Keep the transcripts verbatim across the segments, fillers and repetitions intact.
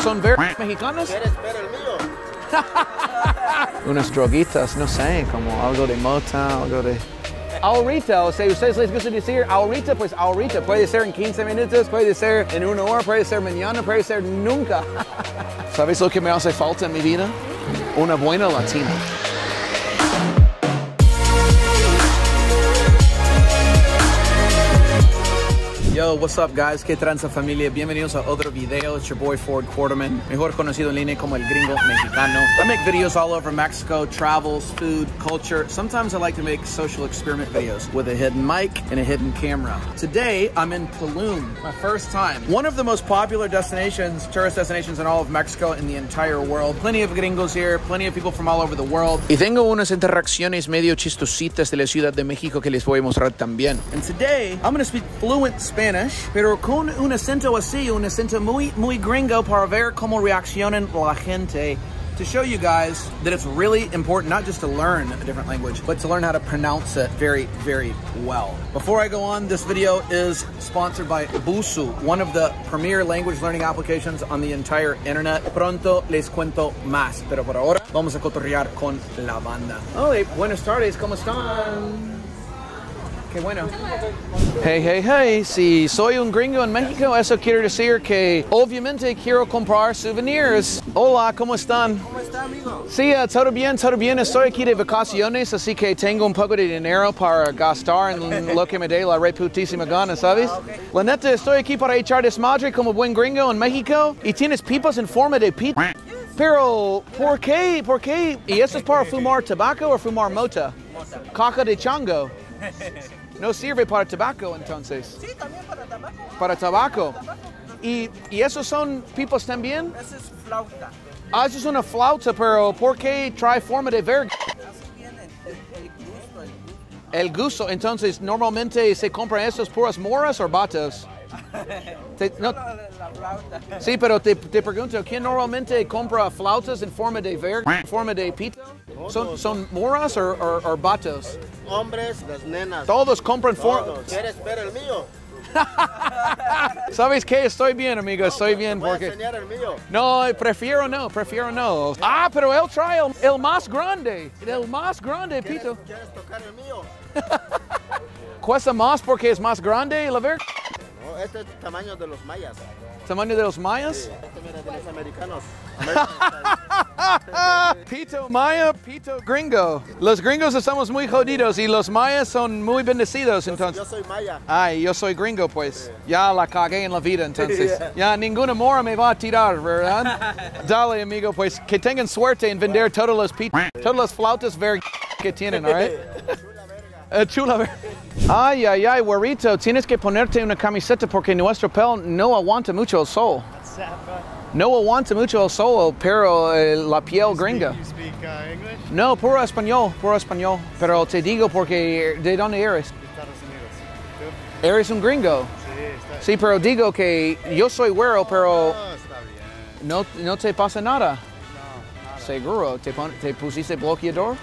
son ver mexicanos. ¿Quieres ver el mío? Unas droguitas, no sé, como algo de mota, algo de... Ahorita, o sea, ustedes les gusta decir ahorita, pues ahorita. Puede ser en quince minutos, puede ser en una hora, puede ser mañana, puede ser nunca. ¿Sabes lo que me hace falta en mi vida? Una buena latina. Yo, what's up guys? ¿Qué tranza familia? Bienvenidos a otro video. It's your boy Ford Quarterman, mejor conocido en línea como el gringo mexicano. I make videos all over Mexico, travels, food, culture. Sometimes I like to make social experiment videos with a hidden mic and a hidden camera. Today, I'm in Tulum, my first time. One of the most popular destinations, tourist destinations in all of Mexico and the entire world. Plenty of gringos here, plenty of people from all over the world. Y tengo unas interacciones medio chistositas de la Ciudad de México que les voy a mostrar también. And today, I'm going to speak fluent Spanish. Pero con un acento así, un acento muy, muy gringo para ver cómo reaccionan la gente. To show you guys that it's really important not just to learn a different language, but to learn how to pronounce it very, very well. Before I go on, this video is sponsored by Busuu, one of the premier language learning applications on the entire internet. Pronto les cuento más, pero por ahora vamos a cotorrear con la banda. Hola, buenas tardes, ¿cómo están? Qué bueno. Hey, hey, hey, si soy un gringo en México, eso quiere decir que obviamente quiero comprar souvenirs. Hola, ¿cómo están? ¿Cómo está, amigo? Sí, uh, todo bien, todo bien. Estoy aquí de vacaciones, así que tengo un poco de dinero para gastar en lo que me dé la reputísima gana, ¿sabes? La neta, estoy aquí para echar desmadre como buen gringo en México. Y tienes pipas en forma de pita. Pero, ¿por qué? ¿Por qué? ¿Y eso es para fumar tabaco o fumar mota? Caca de chango. No sirve para tabaco, entonces. Sí, también para tabaco. Para tabaco. ¿Y, y esos son pipas también? Esa es flauta. Ah, eso es una flauta, pero ¿por qué trae forma de verga? El gusto, entonces, ¿normalmente se compran esos puras moras o batos? Te, no, sí, pero te, te pregunto, ¿quién normalmente compra flautas en forma de verga, en forma de pito? ¿Son, son moras o, o, o batos? Hombres, las nenas. Todos compran formas. ¿Quieres ver el mío? ¿Sabes qué? Estoy bien, amigo. Estoy bien porque... ¿Te voy a enseñar el mío? No, prefiero no, prefiero no. Ah, pero él trae el, el más grande. El más grande, pito. ¿Quieres tocar el mío? ¿Cuesta más porque es más grande, la verga? No, este es el tamaño de los mayas. ¿Tamaño de los mayas? Sí. Este mira de los americanos. Pito maya, pito gringo. Los gringos estamos muy jodidos y los mayas son muy bendecidos, entonces. Yo soy maya. Ay, yo soy gringo, pues. Sí. Ya la cagué en la vida, entonces. Sí. Ya ninguna mora me va a tirar, ¿verdad? Dale, amigo, pues que tengan suerte en vender todos los pitos, sí. Todas las flautas vergas que tienen, ¿all right? Chula verga. Uh, chula verga. Ay, ay, ay, güerito, tienes que ponerte una camiseta porque nuestro pelo no aguanta mucho el sol. No aguanta mucho el sol, pero eh, la piel gringa. You speak, you speak, uh, English? No, puro español, puro español. Pero te digo porque, ¿de dónde eres? De Estados Unidos. ¿Tú? ¿Eres un gringo? Sí, sí, pero digo que yo soy güero, pero... No, está bien. No, no te pasa nada. No, nada. Seguro. ¿Te, te pusiste bloqueador?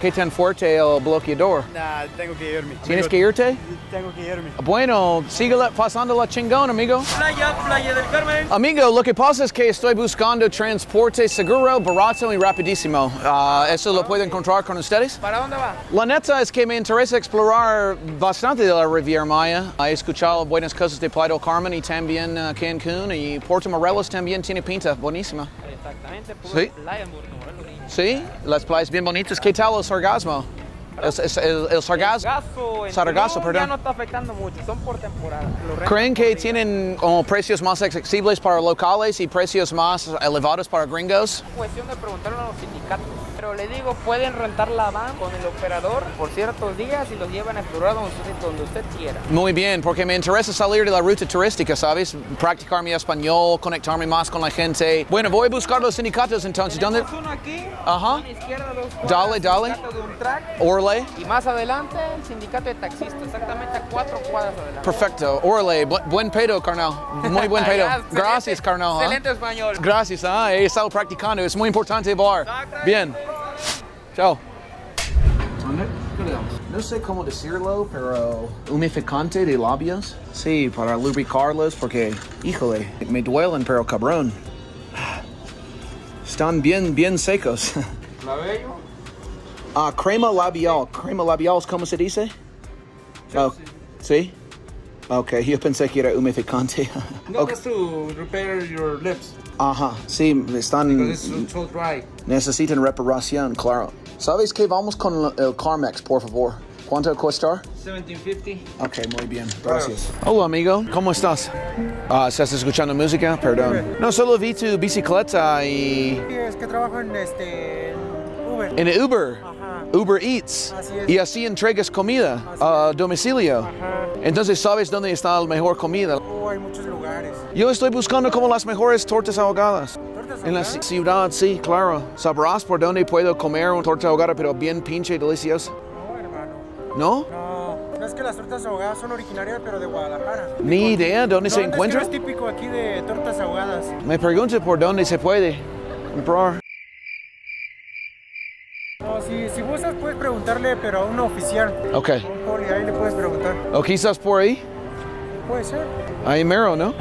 ¿Qué tan fuerte el bloqueador? Nah, tengo que irme. ¿Tienes amigo, que irte? Tengo que irme. Bueno, sigue pasando la chingón, amigo. Playa, Playa del Carmen. Amigo, lo que pasa es que estoy buscando transporte seguro, barato y rapidísimo. Uh, ¿Eso lo puedo encontrar con ustedes? ¿Para dónde va? La neta es que me interesa explorar bastante de la Riviera Maya. He escuchado buenas cosas de Playa del Carmen y también uh, Cancún. Y Puerto Morelos también tiene pinta buenísima. Exactamente, sí. Playa en Puerto Morelos. Sí, las playas bien bonitas. ¿Qué tal el sargazo? El, el, el sargazo, el sargazo, perdón. Ya no está afectando mucho, son por temporada. ¿Creen que tienen oh, precios más accesibles para locales y precios más elevados para gringos? Es cuestión de preguntarle a los sindicatos. Pero le digo, pueden rentar la van con el operador por ciertos días y los llevan a explorar donde usted, donde usted quiera. Muy bien, porque me interesa salir de la ruta turística, ¿sabes? Practicar mi español, conectarme más con la gente. Bueno, voy a buscar los sindicatos entonces. ¿Dónde? Uno aquí, ajá. A la izquierda dos cuadras, dale, dale. El sindicato de un track, Orle. Y más adelante el sindicato de taxistas, exactamente a cuatro cuadras adelante. Perfecto, Orle, Bu buen pedo, carnal. Muy buen pedo. Gracias, carnal. Excelente ¿eh? español. Gracias, ¿eh? He estado practicando, es muy importante hablar. Bien. Chao. No sé cómo decirlo, pero humificante de labios. Sí, para lubricarlos porque, híjole, me duelen, pero cabrón. están bien, bien secos. Labello. Ah, crema labial. Crema labial es como se dice. Oh, sí. Ok, yo pensé que era humidificante. No, okay. That's to repair your lips. Ajá, sí, están... Because it's so dry. Necesitan reparación, claro. ¿Sabes qué? Vamos con el Carmex, por favor. ¿Cuánto cuesta? seventeen fifty. Ok, muy bien, gracias. Hola, amigo. ¿Cómo estás? Ah, ¿estás escuchando música? Perdón. No, solo vi tu bicicleta y... Sí, es que trabajo en este... Uber. En Uber. Ajá. Uber Eats. Así es. Y así entregas comida a domicilio. Ajá. Entonces, ¿sabes dónde está la mejor comida? Oh, hay muchos lugares. Yo estoy buscando como las mejores tortas ahogadas. En la ciudad, sí, claro. Sabrás por dónde puedo comer una torta ahogada, pero bien pinche y deliciosa. No, hermano. ¿No? No, no es que las tortas ahogadas son originarias, pero de Guadalajara. Ni idea dónde se encuentra. Es que no es típico aquí de tortas ahogadas. Me pregunto por dónde se puede comprar. No, si, si gustas puedes preguntarle, pero a un oficial. Ok. Por ahí le puedes preguntar. O quizás por ahí. Puede ser. Ahí mero, ¿no?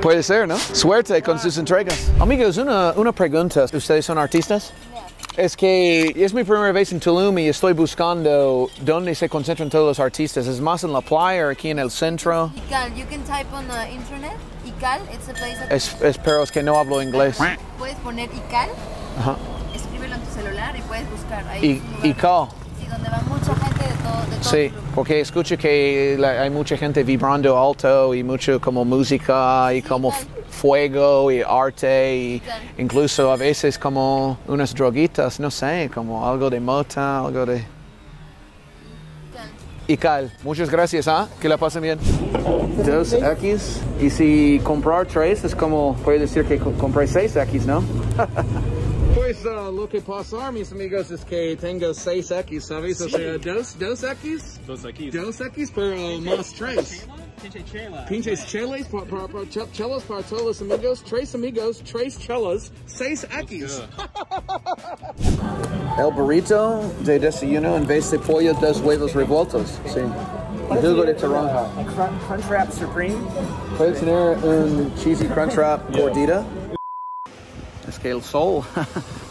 Puede ser, ¿no? Suerte con sus entregas. Amigos, una, una pregunta. ¿Ustedes son artistas? Yeah. Es que es mi primera vez en Tulum y estoy buscando dónde se concentran todos los artistas. ¿Es más en la playa o aquí en el centro? Ical, you can type on the internet. Ical, it's a place that... es, espero es que no hablo inglés. Puedes poner Ical, ajá. Escríbelo en tu celular y puedes buscar. Ahí I, Ical. Donde va mucha gente de todo, de todo. Sí, porque escucho que la, hay mucha gente vibrando alto y mucho como música y sí, como fuego y arte y claro. Incluso a veces como unas droguitas, no sé, como algo de mota, algo de... Y Cal, muchas gracias, ¿ah? ¿Eh? Que la pasen bien. Dos X, y si comprar tres es como, puede decir que compré seis X, ¿no? Pues uh, lo que pasa, mis amigos, es que tengo seis equis, ¿sabes? Sí. O sea, dos, dos X. Dos X. Dos X, pero más tres. Pinches chelas. Pinches chelas para todos los amigos. Tres amigos, tres chelas, seis X. El burrito de desayuno en vez de pollo, dos huevos revueltos. Sí. Jugo de toronja. Crunchwrap Supreme. Puede tener un cheesy Crunchwrap gordita. Es que el sol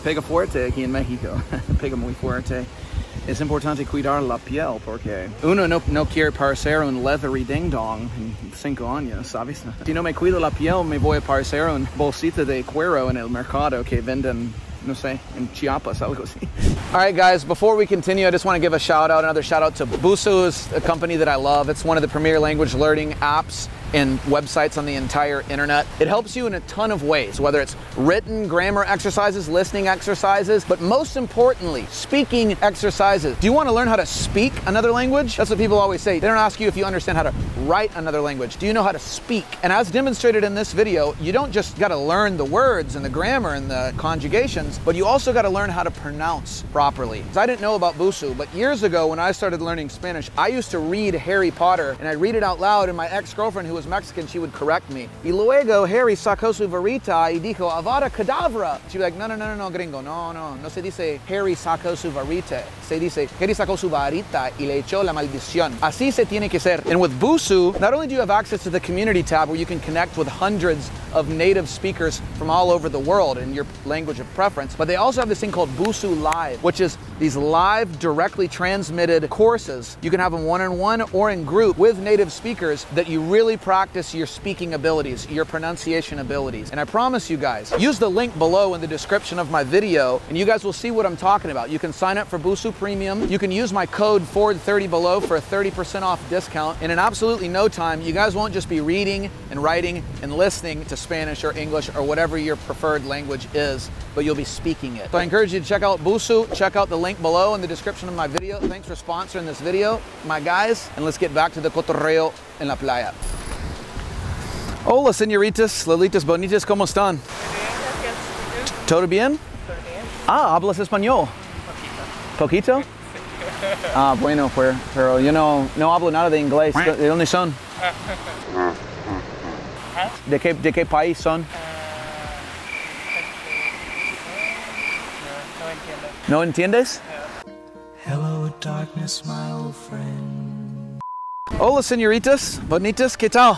pega fuerte aquí en México, pega muy fuerte. Es importante cuidar la piel porque uno no, no quiere parecer un leathery ding dong en cinco años, ¿sabes? Si no me cuido la piel me voy a parecer un bolsita de cuero en el mercado que venden, no sé, en Chiapas, algo así. All right, guys, before we continue, I just want to give a shout out, another shout out to Busuu, is a company that I love. It's one of the premier language learning apps and websites on the entire internet. It helps you in a ton of ways, whether it's written grammar exercises, listening exercises, but most importantly, speaking exercises. Do you want to learn how to speak another language? That's what people always say. They don't ask you if you understand how to write another language. Do you know how to speak? And as demonstrated in this video, you don't just got to learn the words and the grammar and the conjugations, but you also got to learn how to pronounce properly. I didn't know about Busuu, but years ago when I started learning Spanish, I used to read Harry Potter and I'd read it out loud and my ex-girlfriend who was Mexican, she would correct me. Y luego Harry sacó su varita y dijo, Avada Kedavra. She'd be like, no, no, no, no, gringo, no, no. No se dice Harry sacó su varita. Se dice, Harry sacó su varita y le echó la maldición. Así se tiene que ser. And with Busuu, not only do you have access to the community tab where you can connect with hundreds of native speakers from all over the world in your language of preference, but they also have this thing called Busuu Live, which is these live, directly transmitted courses. You can have them one-on-one or in group with native speakers that you really practice your speaking abilities, your pronunciation abilities. And I promise you guys, use the link below in the description of my video and you guys will see what I'm talking about. You can sign up for Busuu Premium. You can use my code Ford thirty below for a thirty percent off discount. And in absolutely no time, you guys won't just be reading and writing and listening to Spanish or English or whatever your preferred language is, but you'll be speaking it. So I encourage you to check out Busuu, check out the link below in the description of my video. Thanks for sponsoring this video, my guys. And let's get back to the cotorreo en la playa. Hola, señoritas, lolitas bonitas, ¿cómo están? ¿Todo bien? Todo bien. Ah, ¿hablas español? Poquito. ¿Poquito? Ah, bueno, pero, pero yo no, no hablo nada de inglés. ¿De dónde son? ¿De qué, de qué país son? Uh, no, no entiendo. ¿No entiendes? Yeah. Hello, darkness, my old friend. Hola, señoritas bonitas, ¿qué tal?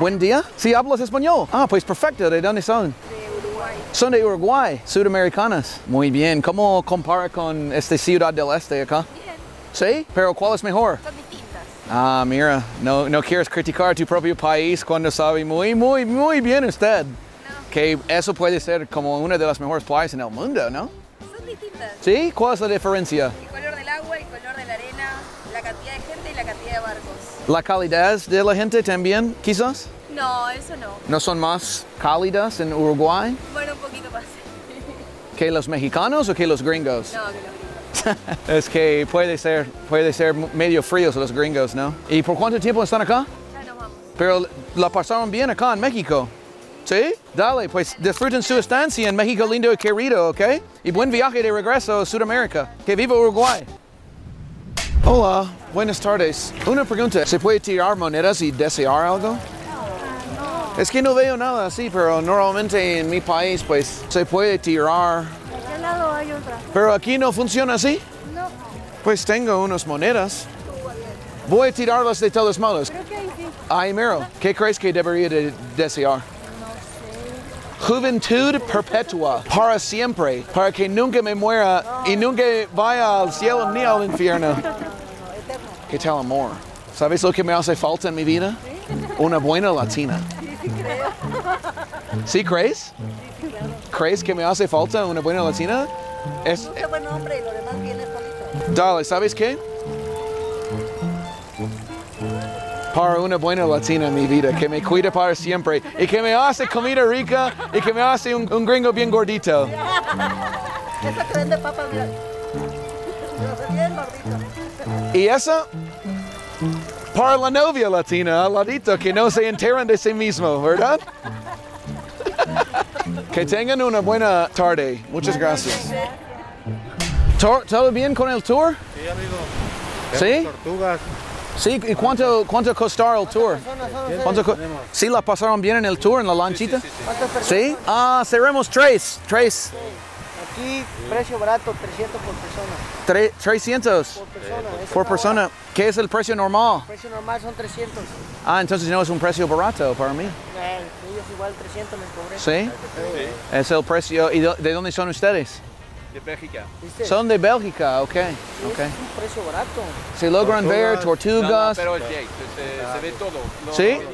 Buen día. ¿Sí hablas español? Ah, pues perfecto. ¿De dónde son? De Uruguay. Son de Uruguay, sudamericanas. Muy bien. ¿Cómo compara con esta ciudad del este acá? Bien. ¿Sí? ¿Pero cuál es mejor? Son distintas. Ah, mira. No, no quieres criticar tu propio país cuando sabe muy, muy, muy bien usted. No. Que eso puede ser como una de las mejores playas en el mundo, ¿no? Son distintas. ¿Sí? ¿Cuál es la diferencia? El color del agua, el color de la arena, la cantidad de gente y la cantidad de barcos. ¿La calidad de la gente también, quizás? No, eso no. ¿No son más cálidas en Uruguay? Bueno, un poquito más. ¿Que los mexicanos o que los gringos? No, que los gringos. Es que puede ser, puede ser medio fríos los gringos, ¿no? ¿Y por cuánto tiempo están acá? Ya nos vamos. Pero la pasaron bien acá en México. ¿Sí? Dale, pues disfruten su estancia en México lindo y querido, ¿ok? Y buen viaje de regreso a Sudamérica. ¡Que viva Uruguay! Hola, buenas tardes. Una pregunta, ¿se puede tirar monedas y desear algo? Es que no veo nada así, pero normalmente en mi país pues se puede tirar. ¿De qué lado hay otra? Pero aquí no funciona así. No. Pues tengo unas monedas. Voy a tirarlas de todos modos. Creo que ahí sí. Ay, mero. ¿Qué crees que debería de desear? No sé. Juventud perpetua, para siempre, para que nunca me muera no. y nunca vaya al cielo ni al infierno. No, eterno. ¿Qué tal amor? ¿Sabes lo que me hace falta en mi vida? ¿Sí? Una buena latina. ¿Sí crees? Sí, claro. ¿Crees que me hace falta una buena latina? Es un buen hombre y lo demás viene solito. Dale, ¿sabes qué? Para una buena latina en mi vida, que me cuida para siempre y que me hace comida rica y que me hace un, un gringo bien gordito. Esa que vende papas bien. Bien gordito. ¿Y esa? Para la novia latina, al ladito, que no se enteran de sí mismo, ¿verdad? Que tengan una buena tarde. Muchas gracias. ¿Todo bien con el tour? Sí, amigo. ¿Sí? Tortugas. ¿Sí? ¿Y cuánto, cuánto costará el tour? ¿Cuánto co ¿Sí la pasaron bien en el tour, en la lanchita? Sí. sí, sí, sí. ¿Sí? Ah, cerremos tres. Tres. Aquí, precio barato, trescientos por persona. ¿trescientos? Por persona. Por persona. ¿Qué es el precio normal? El precio normal son trescientos. Ah, entonces no es un precio barato para mí. Eh, ellos igual trescientos les cobré. ¿Sí? ¿Sí? Es el precio. ¿Y de dónde son ustedes? De Bélgica. ¿Viste? Son de Bélgica, ok. Sí, okay. Es un precio barato. Se logran tortugas, ver tortugas. No, no, pero el jake, se, se ve todo. No, ¿sí? No,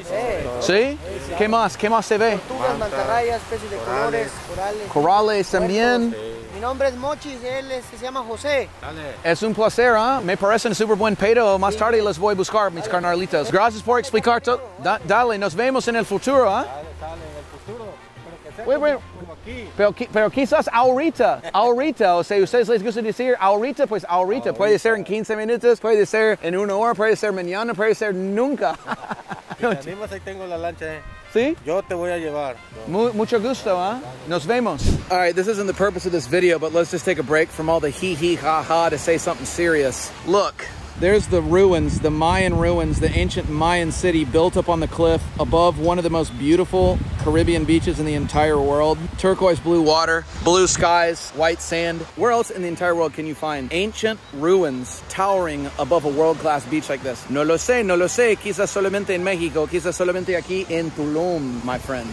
¿sí? ¿Sí? ¿Sí? ¿Qué más? ¿Qué más se ve? Tortugas, mantarrayas, especies de colores, corales. Corales también. Sí. Mi nombre es Mochis, él es, se llama José. Dale. Es un placer, ¿eh? Me parecen súper buen pedo. Más sí. tarde les voy a buscar, mis dale. carnalitos. Gracias por explicar todo. Da dale, nos vemos en el futuro, ¿ah? ¿eh? Dale, dale, en el futuro. Pero que sea wait, como, wait. Como aquí. Pero, pero quizás ahorita, ahorita, o sea, ustedes les gusta decir ahorita, pues ahorita. ahorita. Puede ser en quince minutos, puede ser en una hora, puede ser mañana, puede ser nunca. Si te animas, ahí tengo la lancha, ¿eh? ¿Sí? Yo te voy a llevar. Mu mucho gusto, ¿eh? Nos vemos. All right, this isn't the purpose of this video, but let's just take a break from all the hee hee ha ha to say something serious. Look, there's the ruins, the Mayan ruins, the ancient Mayan city built up on the cliff above one of the most beautiful Caribbean beaches in the entire world. Turquoise blue water, blue skies, white sand. Where else in the entire world can you find ancient ruins towering above a world-class beach like this? No lo sé, no lo sé. Quizás solamente en México, quizás solamente aquí en Tulum, my friends.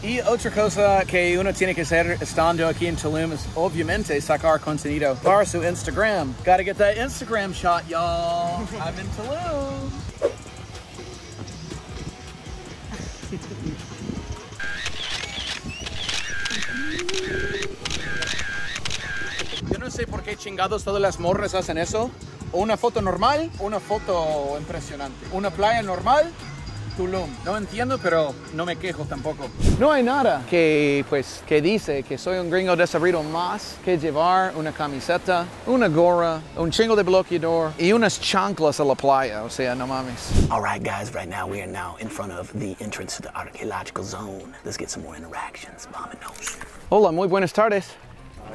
Y otra cosa que uno tiene que hacer estando aquí en Tulum es obviamente sacar contenido para su Instagram. Gotta get that Instagram shot, y'all. I'm in Tulum. Yo no sé por qué chingados todas las morras hacen eso. Una foto normal, una foto impresionante. Una playa normal. Tulum. No entiendo, pero no me quejo tampoco. No hay nada que, pues, que dice que soy un gringo desabrido más que llevar una camiseta, una gorra, un chingo de bloqueador y unas chanclas a la playa. O sea, no mames. All right, guys, right now we are now in front of the entrance to the archaeological zone. Let's get some more interactions. Vámonos. Hola, muy buenas tardes.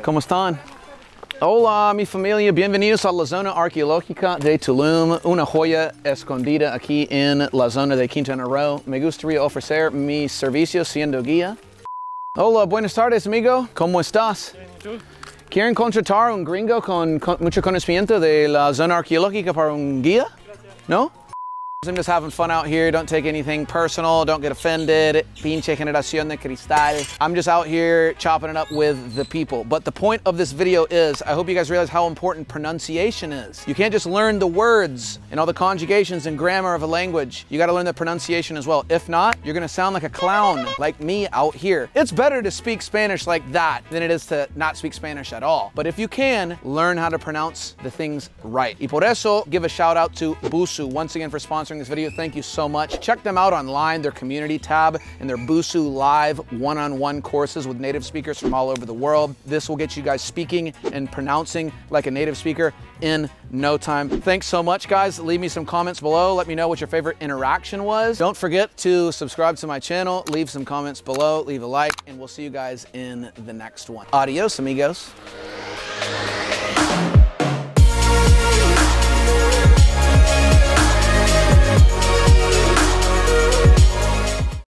¿Cómo están? Hola mi familia, bienvenidos a la zona arqueológica de Tulum, una joya escondida aquí en la zona de Quintana Roo. Me gustaría ofrecer mis servicios siendo guía. Hola, buenas tardes amigo, ¿cómo estás? Bien, ¿y tú? ¿Quieren contratar un gringo con, con mucho conocimiento de la zona arqueológica para un guía? Gracias. ¿No? I'm just having fun out here. Don't take anything personal. Don't get offended. Pinche generación de cristal. I'm just out here chopping it up with the people. But the point of this video is, I hope you guys realize how important pronunciation is. You can't just learn the words and all the conjugations and grammar of a language. You gotta learn the pronunciation as well. If not, you're gonna sound like a clown, like me out here. It's better to speak Spanish like that than it is to not speak Spanish at all. But if you can, learn how to pronounce the things right. Y por eso, give a shout out to Busuu once again for sponsoring this video. Thank you so much. Check them out online, their community tab, and their Busuu Live one-on-one courses with native speakers from all over the world. This will get you guys speaking and pronouncing like a native speaker in no time. Thanks so much, guys. Leave me some comments below. Let me know what your favorite interaction was. Don't forget to subscribe to my channel. Leave some comments below. Leave a like, and we'll see you guys in the next one. Adios, amigos.